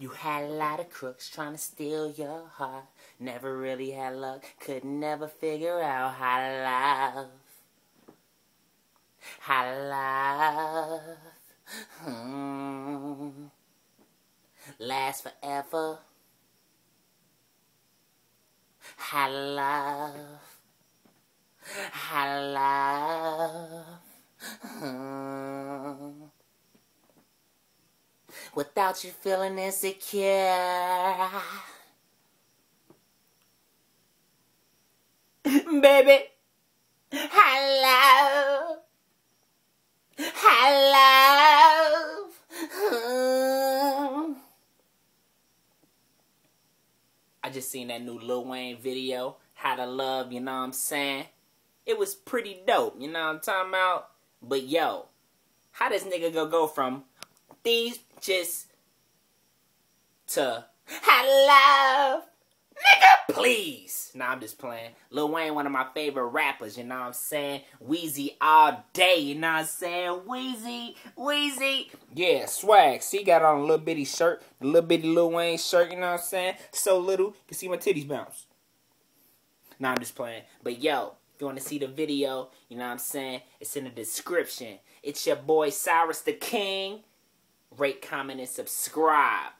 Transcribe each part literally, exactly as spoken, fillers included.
You had a lot of crooks trying to steal your heart. Never really had luck, could never figure out how to love. How to love. Hmm. Last forever. How to love. How to love. Hmm. Without you feeling insecure. Baby, I love, I love. I just seen that new Lil Wayne video, How to Love, you know what I'm saying? It was pretty dope, you know what I'm talking about? But yo, how this nigga gonna go from these just to I love, nigga, please. Nah, I'm just playing. Lil Wayne, one of my favorite rappers, you know what I'm saying? Weezy all day, you know what I'm saying? Weezy, Weezy. Yeah, swag. See, got on a little bitty shirt, the little bitty Lil Wayne shirt, you know what I'm saying? So little, you can see my titties bounce. Nah, I'm just playing. But yo, if you want to see the video, you know what I'm saying? It's in the description. It's your boy, Cyrus the King. Rate, comment, and subscribe.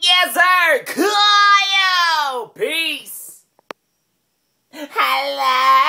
Yes, sir! Cool, yo! Peace! Hello!